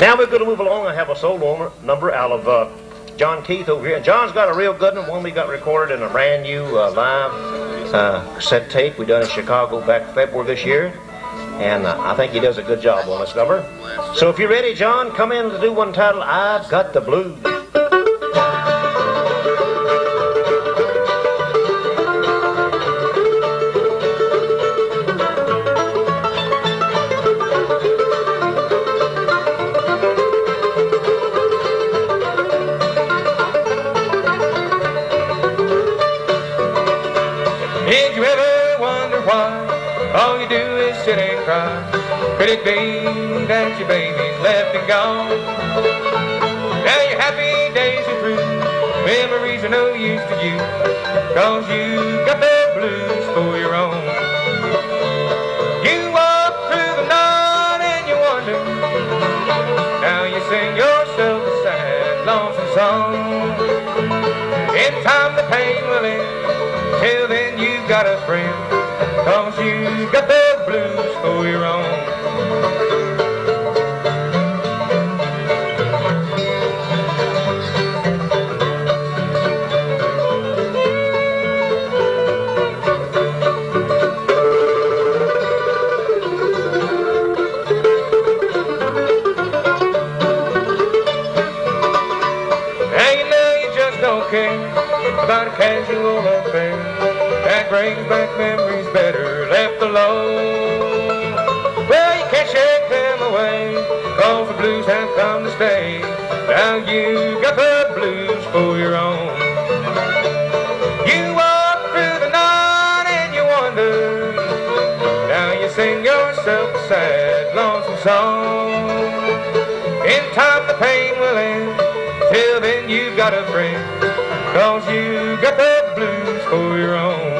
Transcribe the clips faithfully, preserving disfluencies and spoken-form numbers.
Now we're going to move along. I have a solo number out of uh, John Keith over here. And John's got a real good one, one we got recorded in a brand new uh, live uh, cassette tape we done in Chicago back February this year. And uh, I think he does a good job on this number. So if you're ready, John, come in to do one titled I've Got the Blues. Did you ever wonder why all you do is sit and cry? Could it be that your baby's left and gone? Now your happy days are through, memories are no use to you, 'cause you got the blues for your own. You walk through the night and you wonder, now you sing yourself a sad, lonesome song. In time the pain will end, till then you got a friend, 'cause you got the blues for your own. Now you know you just don't care about a casual affair that brings back memories better left alone. Well, you can't shake them away, 'cause the blues have come to stay. Now you got the blues for your own. You walk through the night and you wonder, now you sing yourself a sad, lonesome song. In time the pain will end, till then you've got a friend, 'cause you got the blues for your own.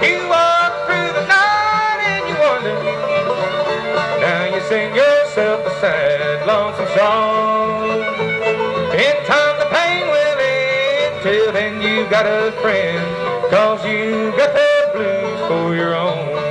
You walk through the night and you wonder, now you sing yourself a sad, lonesome song. In time the pain will end, till then you got a friend, 'cause you got the blues for your own.